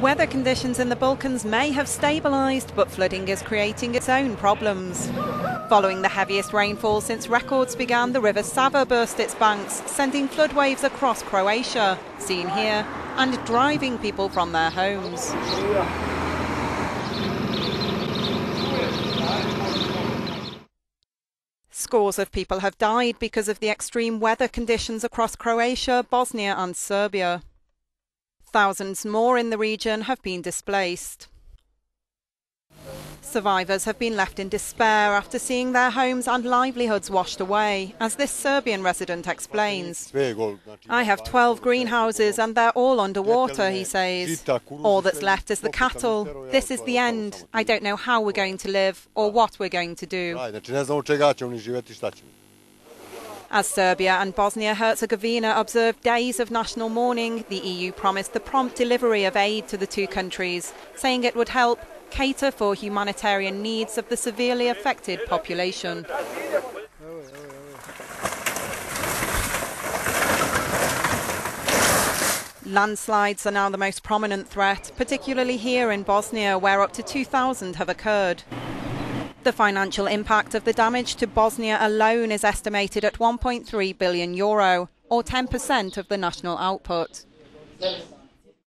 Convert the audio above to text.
Weather conditions in the Balkans may have stabilised, but flooding is creating its own problems. Following the heaviest rainfall since records began, the river Sava burst its banks, sending flood waves across Croatia, seen here, and driving people from their homes. Scores of people have died because of the extreme weather conditions across Croatia, Bosnia and Serbia. Thousands more in the region have been displaced. Survivors have been left in despair after seeing their homes and livelihoods washed away, as this Serbian resident explains. I have 12 greenhouses and they're all underwater, he says. All that's left is the cattle. This is the end. I don't know how we're going to live or what we're going to do. As Serbia and Bosnia-Herzegovina observed days of national mourning, the EU promised the prompt delivery of aid to the two countries, saying it would help cater for humanitarian needs of the severely affected population. Landslides are now the most prominent threat, particularly here in Bosnia, where up to 2,000 have occurred. The financial impact of the damage to Bosnia alone is estimated at €1.3 billion, or 10% of the national output.